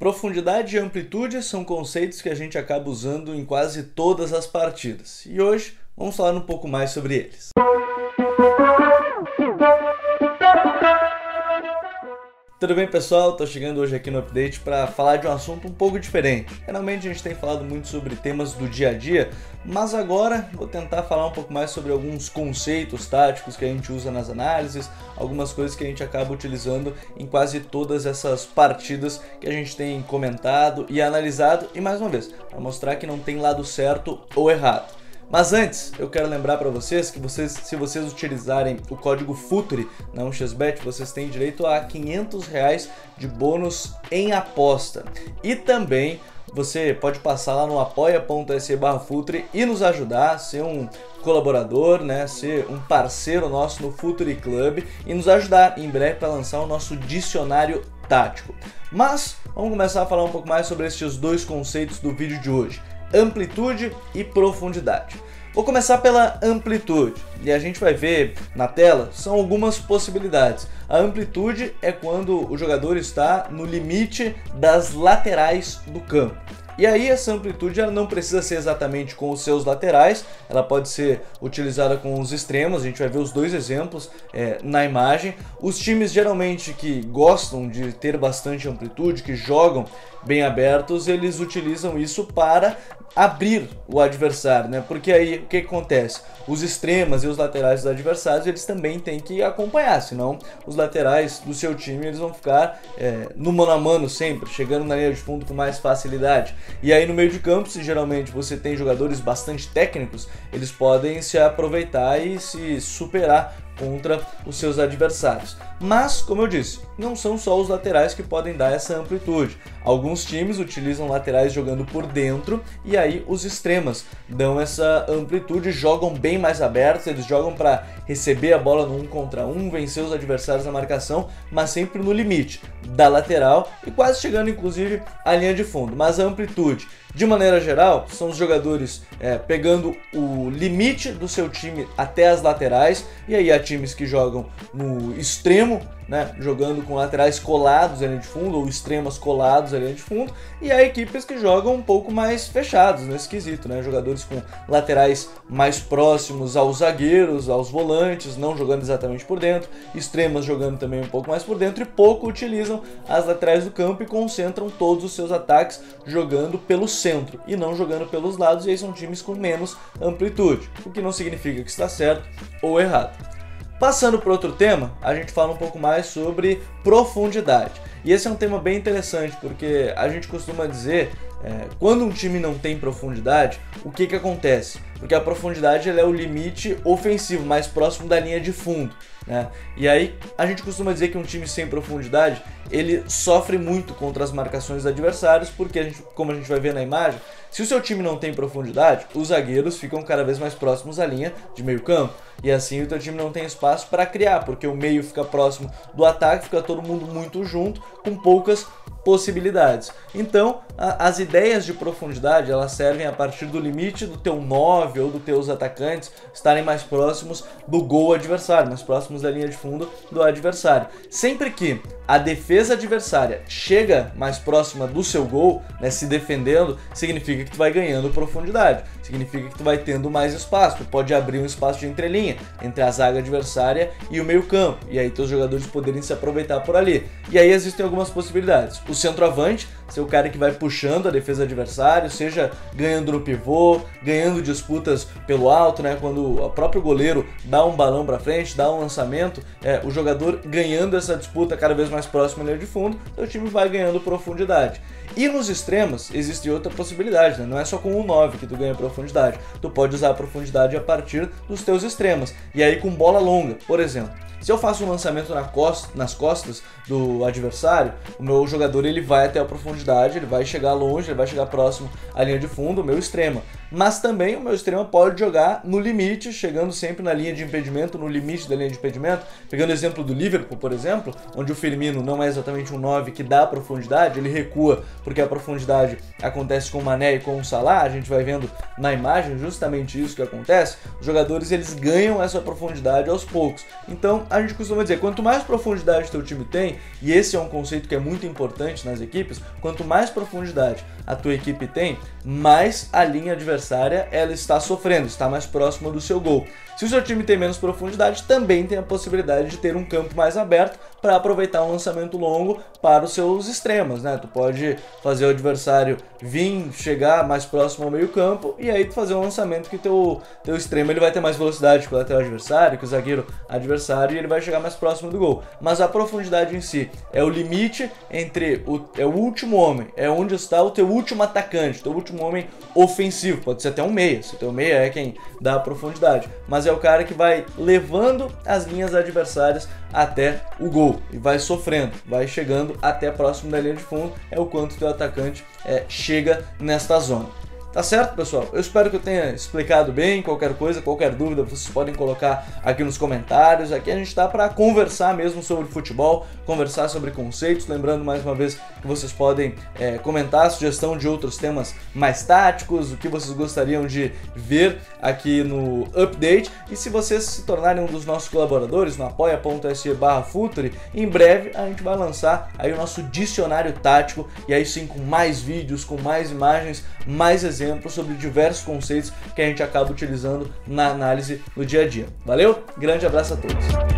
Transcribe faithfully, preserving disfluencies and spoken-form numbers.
Profundidade e amplitude são conceitos que a gente acaba usando em quase todas as partidas, e hoje vamos falar um pouco mais sobre eles. Tudo bem, pessoal? Estou chegando hoje aqui no Update para falar de um assunto um pouco diferente. Geralmente a gente tem falado muito sobre temas do dia a dia, mas agora vou tentar falar um pouco mais sobre alguns conceitos táticos que a gente usa nas análises, algumas coisas que a gente acaba utilizando em quase todas essas partidas que a gente tem comentado e analisado, e mais uma vez, para mostrar que não tem lado certo ou errado. Mas antes, eu quero lembrar para vocês que vocês, se vocês utilizarem o código FOOTURE na um x bet, vocês têm direito a quinhentos reais de bônus em aposta. E também você pode passar lá no apoia ponto se barra FOOTURE e nos ajudar, ser um colaborador, né, ser um parceiro nosso no FOOTURE Club e nos ajudar em breve para lançar o nosso dicionário tático. Mas vamos começar a falar um pouco mais sobre estes dois conceitos do vídeo de hoje: amplitude e profundidade. Vou começar pela amplitude, e a gente vai ver na tela, são algumas possibilidades. A amplitude é quando o jogador está no limite das laterais do campo. E aí essa amplitude ela não precisa ser exatamente com os seus laterais, ela pode ser utilizada com os extremos, a gente vai ver os dois exemplos é, na imagem. Os times geralmente que gostam de ter bastante amplitude, que jogam bem abertos, eles utilizam isso para abrir o adversário, né? Porque aí o que acontece? Os extremas e os laterais dos adversários eles também têm que acompanhar, senão os laterais do seu time eles vão ficar é, no mano a mano sempre, chegando na linha de fundo com mais facilidade. E aí no meio de campo, se geralmente você tem jogadores bastante técnicos, eles podem se aproveitar e se superar contra os seus adversários. Mas, como eu disse, não são só os laterais que podem dar essa amplitude. Alguns times utilizam laterais jogando por dentro, e aí os extremas dão essa amplitude, jogam bem mais abertos, eles jogam para receber a bola no um contra um, vencer os adversários na marcação, mas sempre no limite da lateral e quase chegando inclusive à linha de fundo. Mas a amplitude, de maneira geral, são os jogadores é, pegando o limite do seu time até as laterais, e aí a times que jogam no extremo, né, jogando com laterais colados ali de fundo, ou extremas colados ali de fundo, e há equipes que jogam um pouco mais fechados nesse quesito, né, jogadores com laterais mais próximos aos zagueiros, aos volantes, não jogando exatamente por dentro, extremas jogando também um pouco mais por dentro, e pouco utilizam as laterais do campo e concentram todos os seus ataques jogando pelo centro e não jogando pelos lados, e aí são times com menos amplitude, o que não significa que está certo ou errado. Passando para outro tema, a gente fala um pouco mais sobre profundidade. E esse é um tema bem interessante, porque a gente costuma dizer, é, quando um time não tem profundidade, o que que acontece? Porque a profundidade ela é o limite ofensivo, mais próximo da linha de fundo, né? E aí a gente costuma dizer que um time sem profundidade, ele sofre muito contra as marcações dos adversários, porque, a gente, como a gente vai ver na imagem, se o seu time não tem profundidade, os zagueiros ficam cada vez mais próximos à linha de meio campo. E assim o teu time não tem espaço para criar, porque o meio fica próximo do ataque, fica todo mundo muito junto, com poucas possibilidades. Então, a, as ideias de profundidade, elas servem a partir do limite do teu nove ou dos teus atacantes estarem mais próximos do gol adversário, mais próximos da linha de fundo do adversário. Sempre que a defesa adversária chega mais próxima do seu gol, né, se defendendo, significa que tu vai ganhando profundidade, significa que tu vai tendo mais espaço, tu pode abrir um espaço de entrelinha entre a zaga adversária e o meio campo, e aí teus jogadores poderem se aproveitar por ali. E aí existem algumas possibilidades: o centroavante ser o cara que vai puxando a defesa adversária, seja ganhando no pivô, ganhando disputas pelo alto, né, quando o próprio goleiro dá um balão para frente, dá um lançamento, é, o jogador ganhando essa disputa cada vez mais próximo ali de fundo, o time vai ganhando profundidade. E nos extremos existe outra possibilidade, né? Não é só com o nove que tu ganha profundidade, tu pode usar a profundidade a partir dos teus extremos, e aí com bola longa, por exemplo. Se eu faço um lançamento na costa, nas costas do adversário, o meu jogador ele vai até a profundidade, ele vai chegar longe, ele vai chegar próximo à linha de fundo, o meu extremo. mas também o meu extremo pode jogar no limite, chegando sempre na linha de impedimento, no limite da linha de impedimento. Pegando o exemplo do Liverpool, por exemplo, onde o Firmino não é exatamente um nove que dá profundidade, ele recua porque a profundidade acontece com o Mané e com o Salah, a gente vai vendo na imagem justamente isso que acontece. Os jogadores, eles ganham essa profundidade aos poucos. Então a gente costuma dizer, quanto mais profundidade o teu time tem, e esse é um conceito que é muito importante nas equipes, quanto mais profundidade a tua equipe tem, mais a linha adversária ela está sofrendo, está mais próxima do seu gol. Se o seu time tem menos profundidade, também tem a possibilidade de ter um campo mais aberto para aproveitar um lançamento longo para os seus extremos, né? Tu pode fazer o adversário vir, chegar mais próximo ao meio campo e aí tu fazer um lançamento que teu, teu extremo ele vai ter mais velocidade que o lateral adversário, que o zagueiro adversário, e ele vai chegar mais próximo do gol. Mas a profundidade em si é o limite entre o, é o último homem, é onde está o teu último atacante, o teu último homem ofensivo, pode ser até um meia, se o teu meia é quem dá a profundidade, mas é o cara que vai levando as linhas adversárias até o gol e vai sofrendo, vai chegando até próximo da linha de fundo, é o quanto o teu atacante é, chega nesta zona. Tá certo, pessoal? Eu espero que eu tenha explicado bem. Qualquer coisa, qualquer dúvida, vocês podem colocar aqui nos comentários. Aqui a gente tá para conversar mesmo sobre futebol, conversar sobre conceitos. Lembrando mais uma vez que vocês podem é, comentar a sugestão de outros temas mais táticos, o que vocês gostariam de ver aqui no update. E se vocês se tornarem um dos nossos colaboradores no apoia ponto se barra future, em breve a gente vai lançar aí o nosso dicionário tático, e aí sim com mais vídeos, com mais imagens, mais exemplos sobre diversos conceitos que a gente acaba utilizando na análise no dia a dia. Valeu? Grande abraço a todos!